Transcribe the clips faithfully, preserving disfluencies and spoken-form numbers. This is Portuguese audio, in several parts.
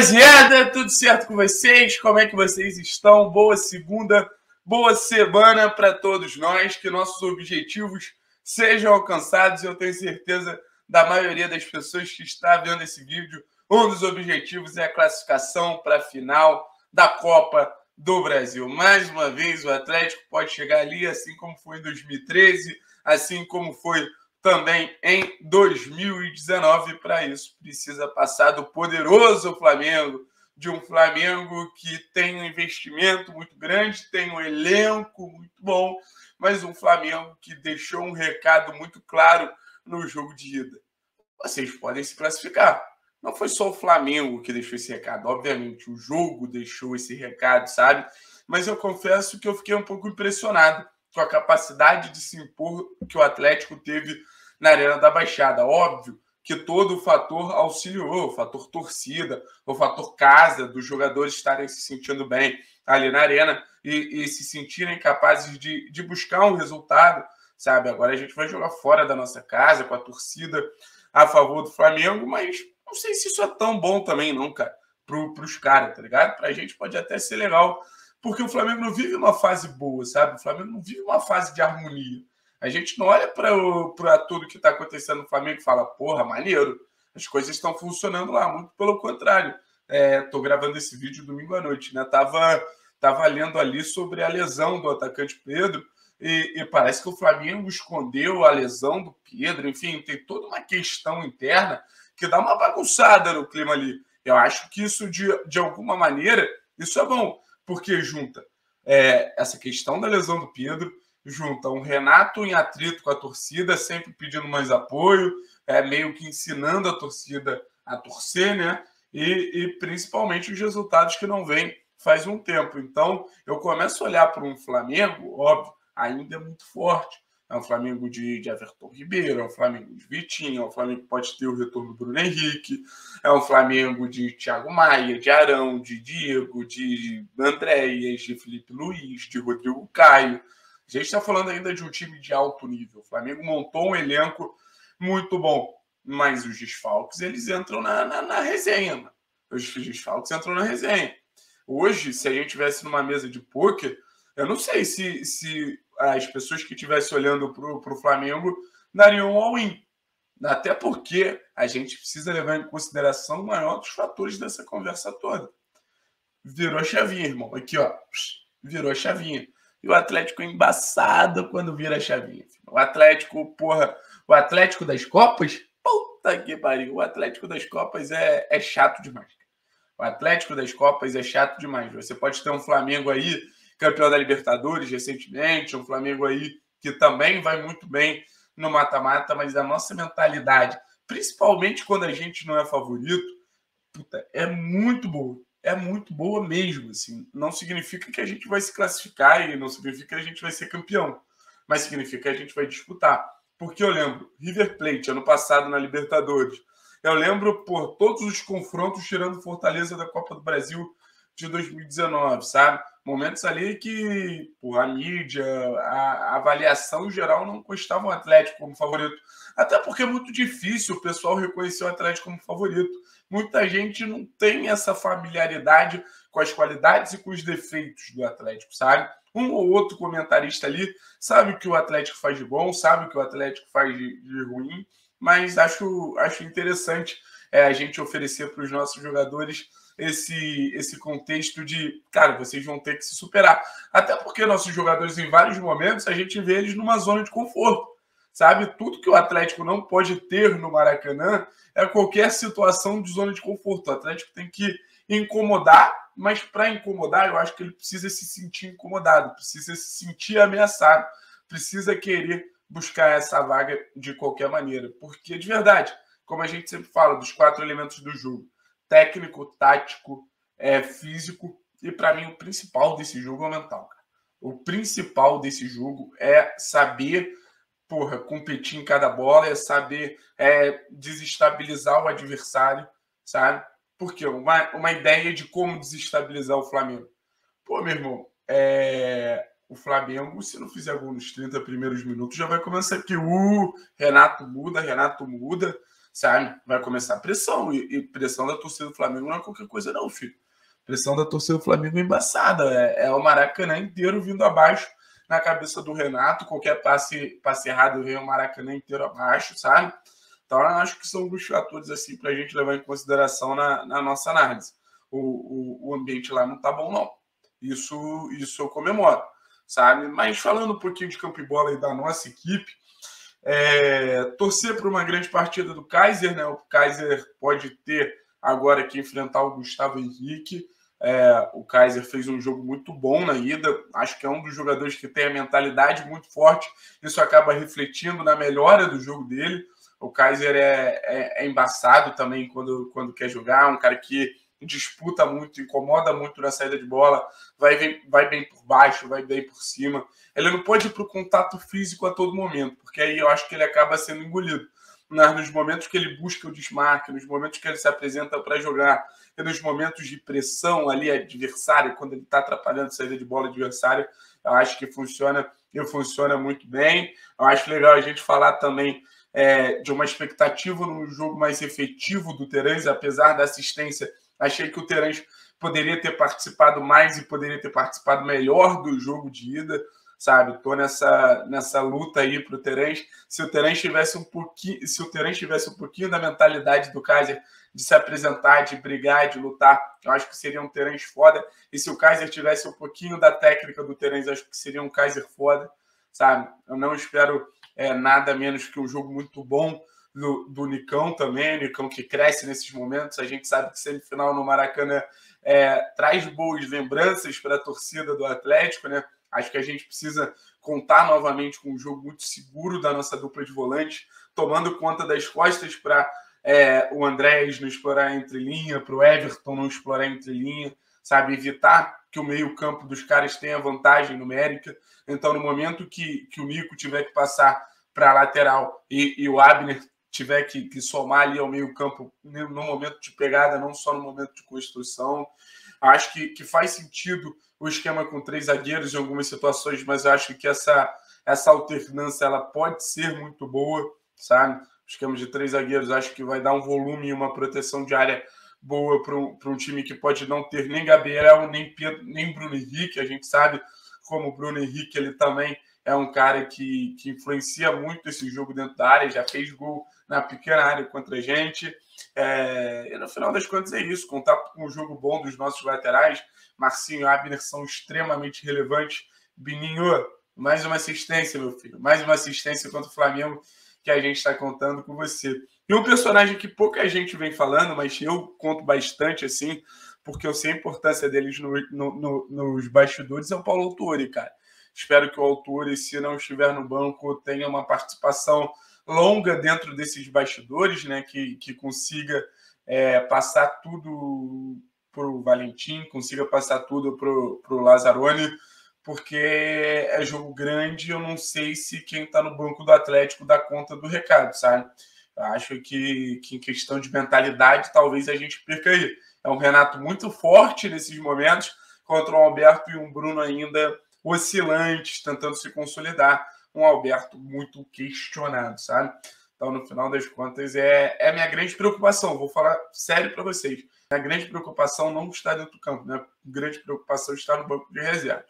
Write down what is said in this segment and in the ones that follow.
Rapaziada, tudo certo com vocês? Como é que vocês estão? Boa segunda, boa semana para todos nós, que nossos objetivos sejam alcançados. Eu tenho certeza da maioria das pessoas que está vendo esse vídeo, um dos objetivos é a classificação para a final da Copa do Brasil. Mais uma vez, o Atlético pode chegar ali, assim como foi em dois mil e treze, assim como foi também em dois mil e dezenove, para isso precisa passar do poderoso Flamengo, de um Flamengo que tem um investimento muito grande, tem um elenco muito bom, mas um Flamengo que deixou um recado muito claro no jogo de ida. Vocês podem se classificar. Não foi só o Flamengo que deixou esse recado, obviamente o jogo deixou esse recado, sabe? Mas eu confesso que eu fiquei um pouco impressionado com a capacidade de se impor que o Atlético teve na Arena da Baixada. Óbvio que todo o fator auxiliou, o fator torcida, o fator casa, dos jogadores estarem se sentindo bem ali na Arena e, e se sentirem capazes de, de buscar um resultado, sabe? Agora a gente vai jogar fora da nossa casa, com a torcida a favor do Flamengo, mas não sei se isso é tão bom também não, cara, para os caras, tá ligado? Para a gente pode até ser legal, porque o Flamengo não vive uma fase boa, sabe? O Flamengo não vive uma fase de harmonia. A gente não olha para tudo que está acontecendo no Flamengo e fala, porra, maneiro, as coisas estão funcionando lá. Muito pelo contrário. Estou é, gravando esse vídeo domingo à noite, né? Tava, tava lendo ali sobre a lesão do atacante Pedro e, e parece que o Flamengo escondeu a lesão do Pedro. Enfim, tem toda uma questão interna que dá uma bagunçada no clima ali. Eu acho que isso, de, de alguma maneira, isso é bom. Porque junta é, essa questão da lesão do Pedro, junta um Renato em atrito com a torcida, sempre pedindo mais apoio, é, meio que ensinando a torcida a torcer, né? E, e principalmente os resultados que não vêm faz um tempo. Então, eu começo a olhar para um Flamengo, óbvio, ainda é muito forte. É um Flamengo de, de Everton Ribeiro, é um Flamengo de Vitinho, é um Flamengo que pode ter o retorno do Bruno Henrique, é um Flamengo de Thiago Maia, de Arão, de Diego, de André, de Felipe Luiz, de Rodrigo Caio. A gente está falando ainda de um time de alto nível. O Flamengo montou um elenco muito bom, mas os desfalques, eles entram na, na, na resenha, mano. Os desfalques entram na resenha. Hoje, se a gente estivesse numa mesa de pôquer, eu não sei se... se as pessoas que estivessem olhando para o Flamengo dariam um all-in. Até porque a gente precisa levar em consideração o maior dos fatores dessa conversa toda. Virou a chavinha, irmão. Aqui, ó. Virou a chavinha. E o Atlético é embaçado quando vira a chavinha. O Atlético, porra... O Atlético das Copas? Puta que pariu. O Atlético das Copas é, é chato demais. O Atlético das Copas é chato demais. Você pode ter um Flamengo aí... campeão da Libertadores recentemente, um Flamengo aí que também vai muito bem no mata-mata, mas a nossa mentalidade, principalmente quando a gente não é favorito, puta, é muito boa, é muito boa mesmo, assim. Não significa que a gente vai se classificar e não significa que a gente vai ser campeão, mas significa que a gente vai disputar. Porque eu lembro, River Plate, ano passado na Libertadores, eu lembro por todos os confrontos tirando Fortaleza da Copa do Brasil de dois mil e dezenove, sabe? Momentos ali que pô, a mídia, a, a avaliação geral não constava o Atlético como favorito. Até porque é muito difícil o pessoal reconhecer o Atlético como favorito. Muita gente não tem essa familiaridade com as qualidades e com os defeitos do Atlético, sabe? Um ou outro comentarista ali sabe o que o Atlético faz de bom, sabe o que o Atlético faz de, de ruim, mas acho, acho interessante é, a gente oferecer para os nossos jogadores Esse, esse contexto de, cara, vocês vão ter que se superar. Até porque nossos jogadores, em vários momentos, a gente vê eles numa zona de conforto, sabe? Tudo que o Atlético não pode ter no Maracanã é qualquer situação de zona de conforto. O Atlético tem que incomodar, mas para incomodar, eu acho que ele precisa se sentir incomodado, precisa se sentir ameaçado, precisa querer buscar essa vaga de qualquer maneira. Porque, de verdade, como a gente sempre fala, dos quatro elementos do jogo, técnico, tático, é, físico, e para mim o principal desse jogo é o mental, cara. O principal desse jogo é saber, porra, competir em cada bola, é saber é, desestabilizar o adversário, sabe? Porque uma, uma ideia de como desestabilizar o Flamengo. Pô, meu irmão, é, o Flamengo, se não fizer gol nos trinta primeiros minutos, já vai começar aqui, uh, Renato muda, Renato muda, sabe? Vai começar a pressão. E, e pressão da torcida do Flamengo não é qualquer coisa não, filho. Pressão da torcida do Flamengo é embaçada. É, é o Maracanã inteiro vindo abaixo na cabeça do Renato. Qualquer passe, passe errado vem o Maracanã inteiro abaixo, sabe? Então, eu acho que são alguns fatores assim, para a gente levar em consideração na, na nossa análise. O, o, o ambiente lá não está bom, não. Isso, isso eu comemoro, sabe? Mas falando um pouquinho de campo e bola aí da nossa equipe, é, torcer por uma grande partida do Kaiser, né? O Kaiser pode ter agora que enfrentar o Gustavo Henrique. É, o Kaiser fez um jogo muito bom na ida. Acho que é um dos jogadores que tem a mentalidade muito forte. Isso acaba refletindo na melhora do jogo dele. O Kaiser é, é, é embaçado também quando, quando quer jogar. Um cara que disputa muito, incomoda muito na saída de bola, vai bem, vai bem por baixo, vai bem por cima. Ele não pode ir para o contato físico a todo momento, porque aí eu acho que ele acaba sendo engolido. Nos momentos que ele busca o desmarque, nos momentos que ele se apresenta para jogar, e nos momentos de pressão ali adversária, quando ele está atrapalhando a saída de bola adversária, eu acho que funciona, e funciona muito bem. Eu acho legal a gente falar também é, de uma expectativa no jogo mais efetivo do Terence, apesar da assistência. Achei que o Terence poderia ter participado mais e poderia ter participado melhor do jogo de ida, sabe? Estou nessa, nessa luta aí para o Terence. Se o Terence tivesse um pouquinho, se o Terence tivesse um pouquinho da mentalidade do Kaiser de se apresentar, de brigar, de lutar, eu acho que seria um Terence foda. E se o Kaiser tivesse um pouquinho da técnica do Terence, acho que seria um Kaiser foda, sabe? Eu não espero é, nada menos que um jogo muito bom Do, do Nicão também, o Nicão que cresce nesses momentos. A gente sabe que semifinal no Maracanã é, traz boas lembranças para a torcida do Atlético, né? Acho que a gente precisa contar novamente com um jogo muito seguro da nossa dupla de volantes, tomando conta das costas para é, o Andrés não explorar entre linha, para o Everton não explorar entre linha, sabe? Evitar que o meio-campo dos caras tenha vantagem numérica. Então, no momento que, que o Nico tiver que passar para a lateral e, e o Abner tiver que, que somar ali ao meio-campo no momento de pegada, não só no momento de construção. Acho que, que faz sentido o esquema com três zagueiros em algumas situações, mas eu acho que essa, essa alternância ela pode ser muito boa, sabe? O esquema de três zagueiros acho que vai dar um volume e uma proteção de área boa para um, para um time que pode não ter nem Gabriel, nem Pedro, nem Bruno Henrique. A gente sabe como o Bruno Henrique ele também é um cara que, que influencia muito esse jogo dentro da área, já fez gol na pequena área contra a gente. É, e no final das contas é isso, contar com um jogo bom dos nossos laterais. Marcinho e Abner são extremamente relevantes. Bininho, mais uma assistência, meu filho. Mais uma assistência contra o Flamengo que a gente está contando com você. E um personagem que pouca gente vem falando, mas eu conto bastante, assim, porque eu sei a importância deles no, no, no, nos bastidores, é o Paulo Autuori, cara. Espero que o Autuori, se não estiver no banco, tenha uma participação longa dentro desses bastidores, né, que, que consiga é, passar tudo para o Valentim, consiga passar tudo para o Lazzaroni, porque é jogo grande, eu não sei se quem está no banco do Atlético dá conta do recado, sabe? Eu acho que, que em questão de mentalidade, talvez a gente perca aí. É um Renato muito forte nesses momentos, contra um Alberto e um Bruno ainda oscilantes, tentando se consolidar. Um Alberto muito questionado, sabe? Então, no final das contas, é, é a minha grande preocupação. Vou falar sério para vocês. Minha grande preocupação não está dentro do campo. Minha grande preocupação está no banco de reserva.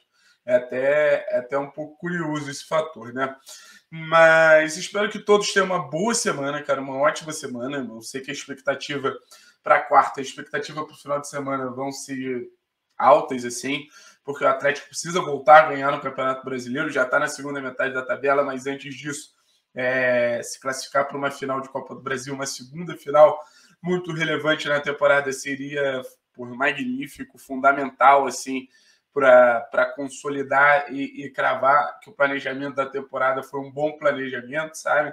É até, é até um pouco curioso esse fator, né? Mas espero que todos tenham uma boa semana, cara. Uma ótima semana. Eu sei que a expectativa para quarta, a expectativa para o final de semana vão ser altas, assim, porque o Atlético precisa voltar a ganhar no Campeonato Brasileiro, já está na segunda metade da tabela, mas antes disso, é, se classificar para uma final de Copa do Brasil, uma segunda final muito relevante na temporada, seria por, magnífico, fundamental, assim, para consolidar e, e cravar que o planejamento da temporada foi um bom planejamento, sabe?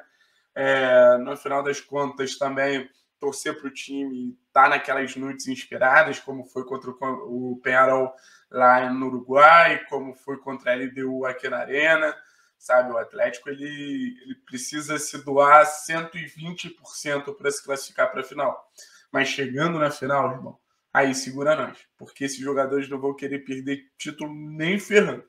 É, no final das contas, também torcer para o time estar naquelas noites inspiradas, como foi contra o Penharol lá no Uruguai, como foi contra a L D U aqui na Arena, sabe? O Atlético ele, ele precisa se doar cento e vinte por cento para se classificar para a final. Mas chegando na final, irmão, aí segura nós, porque esses jogadores não vão querer perder título nem ferrando.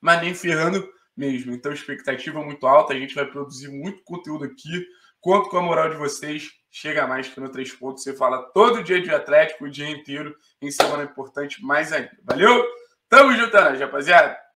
Mas nem ferrando, mesmo. Então, expectativa muito alta, a gente vai produzir muito conteúdo aqui. Conto com a moral de vocês. Chega mais que no Três Pontos você fala todo dia de Atlético, o dia inteiro, em semana importante mais ainda. Valeu? Tamo junto, rapaziada!